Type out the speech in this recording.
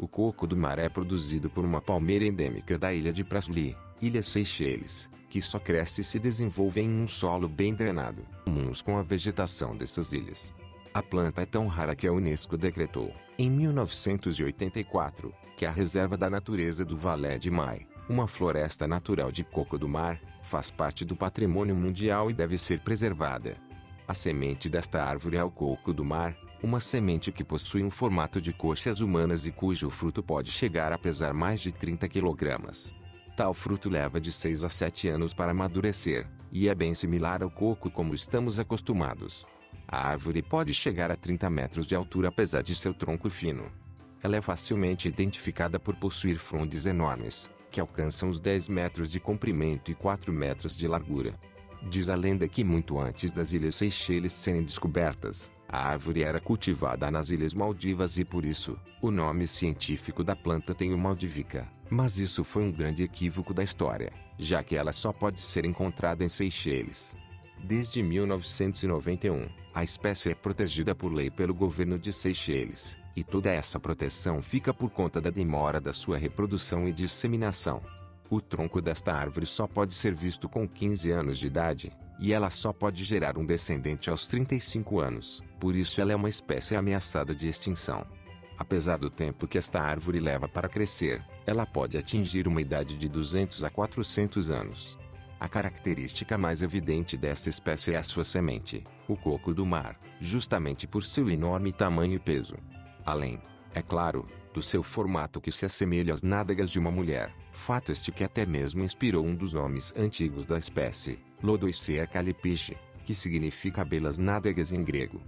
O coco do mar é produzido por uma palmeira endêmica da ilha de Praslin, Ilhas Seicheles, que só cresce e se desenvolve em um solo bem drenado, comuns com a vegetação dessas ilhas. A planta é tão rara que a UNESCO decretou, em 1984, que a Reserva da Natureza do Vallé de Mai, uma floresta natural de coco do mar, faz parte do Patrimônio Mundial e deve ser preservada. A semente desta árvore é o coco do mar, uma semente que possui um formato de coxas humanas e cujo fruto pode chegar a pesar mais de 30 kg. Tal fruto leva de 6 a 7 anos para amadurecer, e é bem similar ao coco como estamos acostumados. A árvore pode chegar a 30 metros de altura apesar de seu tronco fino. Ela é facilmente identificada por possuir frondes enormes, que alcançam os 10 metros de comprimento e 4 metros de largura. Diz a lenda que muito antes das Ilhas Seicheles serem descobertas, a árvore era cultivada nas Ilhas Maldivas e por isso, o nome científico da planta tem o maldivica, mas isso foi um grande equívoco da história, já que ela só pode ser encontrada em Seychelles. Desde 1991, a espécie é protegida por lei pelo governo de Seychelles, e toda essa proteção fica por conta da demora da sua reprodução e disseminação. O tronco desta árvore só pode ser visto com 15 anos de idade, e ela só pode gerar um descendente aos 35 anos, por isso ela é uma espécie ameaçada de extinção. Apesar do tempo que esta árvore leva para crescer, ela pode atingir uma idade de 200 a 400 anos. A característica mais evidente desta espécie é a sua semente, o coco do mar, justamente por seu enorme tamanho e peso. Além, é claro, do seu formato que se assemelha às nádegas de uma mulher, fato este que até mesmo inspirou um dos nomes antigos da espécie, Lodoicea callipyge, que significa belas nádegas em grego.